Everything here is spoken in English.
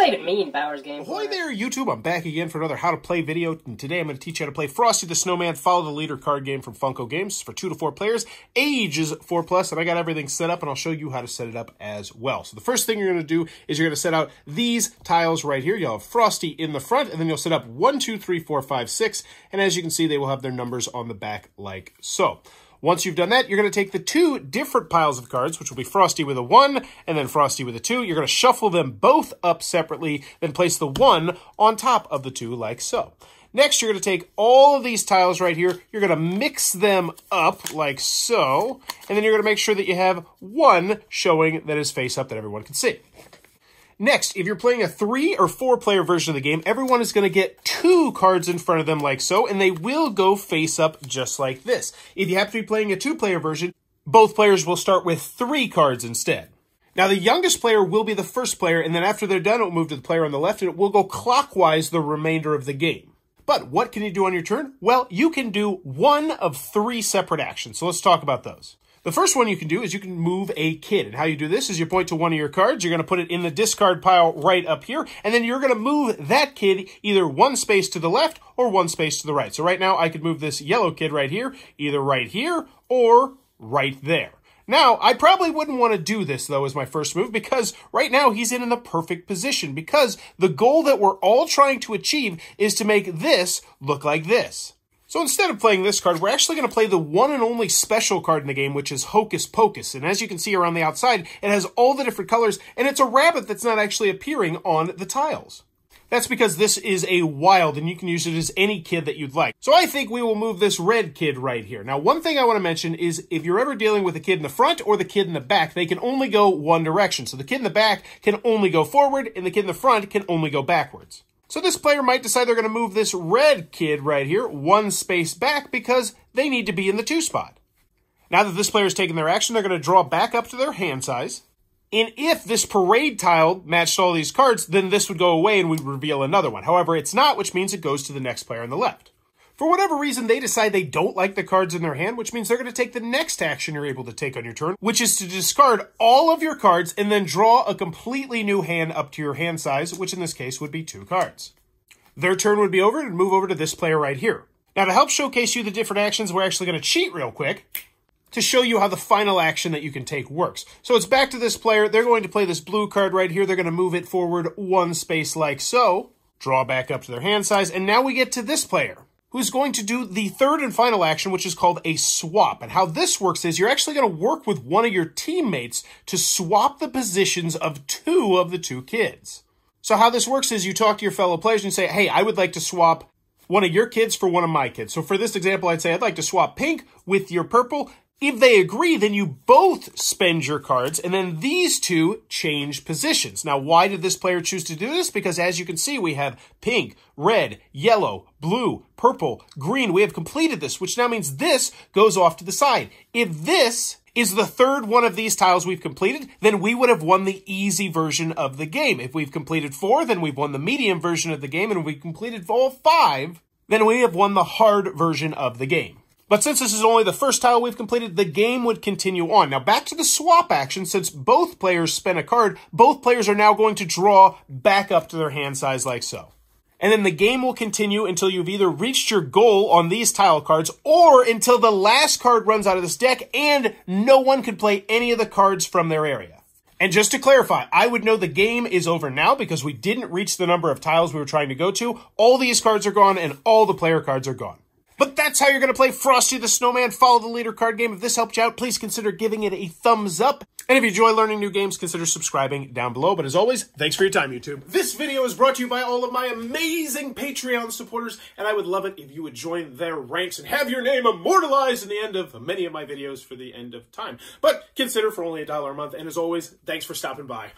doesn't even mean Bowers Game Corner. Hi there, YouTube. I'm back again for another How to Play video, and today I'm going to teach you how to play Frosty the Snowman Follow the Leader card game from Funko Games for 2 to 4 players, ages 4+, and I got everything set up, and I'll show you how to set it up as well. So the first thing you're going to do is you're going to set out these tiles right here. You'll have Frosty in the front, and then you'll set up 1, 2, 3, 4, 5, 6, and as you can see, they will have their numbers on the back like so. Once you've done that, you're going to take the two different piles of cards, which will be Frosty with a 1 and then Frosty with a 2. You're going to shuffle them both up separately, then place the 1 on top of the 2 like so. Next, you're going to take all of these tiles right here. You're going to mix them up like so, and then you're going to make sure that you have 1 showing that is face up that everyone can see. Next, if you're playing a 3- or 4-player version of the game, everyone is going to get 2 cards in front of them like so, and they will go face up just like this. If you happen to be playing a 2-player version, both players will start with 3 cards instead. Now, the youngest player will be the first player, and then after they're done, it will move to the player on the left, and it will go clockwise the remainder of the game. But what can you do on your turn? Well, you can do 1 of 3 separate actions, so let's talk about those. The first one you can do is you can move a kid. And how you do this is you point to one of your cards, you're going to put it in the discard pile right up here, and then you're going to move that kid either 1 space to the left or 1 space to the right. So right now I could move this yellow kid right here, either right here or right there. Now, I probably wouldn't want to do this, though, as my first move, because right now he's in the perfect position, because the goal that we're all trying to achieve is to make this look like this. So instead of playing this card, we're actually going to play the one and only special card in the game, which is Hocus Pocus. And as you can see around the outside, it has all the different colors, and it's a rabbit that's not actually appearing on the tiles. That's because this is a wild, and you can use it as any kid that you'd like. So I think we will move this red kid right here. Now, one thing I want to mention is if you're ever dealing with the kid in the front or the kid in the back, they can only go one direction. So the kid in the back can only go forward, and the kid in the front can only go backwards. So this player might decide they're going to move this red kid right here 1 space back because they need to be in the 2 spot. Now that this player has taken their action, they're going to draw back up to their hand size. And if this parade tile matched all these cards, then this would go away and we'd reveal another one. However, it's not, which means it goes to the next player on the left. For whatever reason, they decide they don't like the cards in their hand, which means they're going to take the next action you're able to take on your turn, which is to discard all of your cards and then draw a completely new hand up to your hand size, which in this case would be 2 cards. Their turn would be over and move over to this player right here. Now, to help showcase you the different actions, we're actually going to cheat real quick to show you how the final action that you can take works. So it's back to this player. They're going to play this blue card right here. They're going to move it forward 1 space like so, draw back up to their hand size, and now we get to this player, who's going to do the third and final action, which is called a swap. And how this works is you're actually going to work with one of your teammates to swap the positions of 2 of the 2 kids. So how this works is you talk to your fellow players and say, hey, I would like to swap one of your kids for one of my kids. So for this example, I'd say I'd like to swap pink with your purple. If they agree, then you both spend your cards, and then these 2 change positions. Now, why did this player choose to do this? Because as you can see, we have pink, red, yellow, blue, purple, green. We have completed this, which now means this goes off to the side. If this is the third one of these tiles we've completed, then we would have won the easy version of the game. If we've completed 4, then we've won the medium version of the game, and if we completed all 5, then we have won the hard version of the game. But since this is only the first tile we've completed, the game would continue on. Now back to the swap action, since both players spent a card, both players are now going to draw back up to their hand size like so. And then the game will continue until you've either reached your goal on these tile cards or until the last card runs out of this deck and no one can play any of the cards from their area. And just to clarify, I would know the game is over now because we didn't reach the number of tiles we were trying to go to. All these cards are gone and all the player cards are gone. But that's how you're going to play Frosty the Snowman Follow the Leader card game. If this helped you out, please consider giving it a thumbs up. And if you enjoy learning new games, consider subscribing down below. But as always, thanks for your time, YouTube. This video is brought to you by all of my amazing Patreon supporters, and I would love it if you would join their ranks and have your name immortalized in the end of many of my videos for the end of time. But consider for only $1 a month, and as always, thanks for stopping by.